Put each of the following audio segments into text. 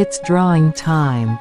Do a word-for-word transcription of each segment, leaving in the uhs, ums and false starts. It's drawing time.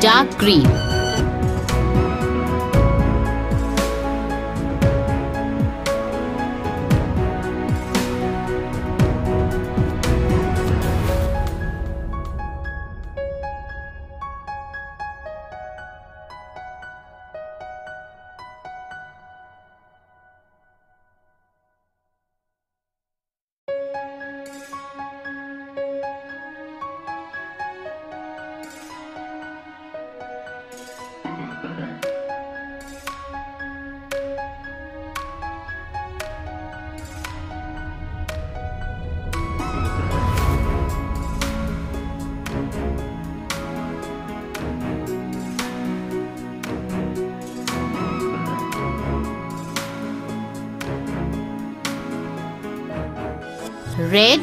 Dark green. Red,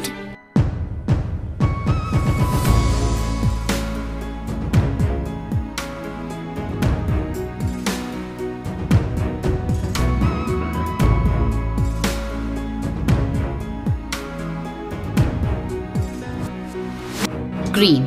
green.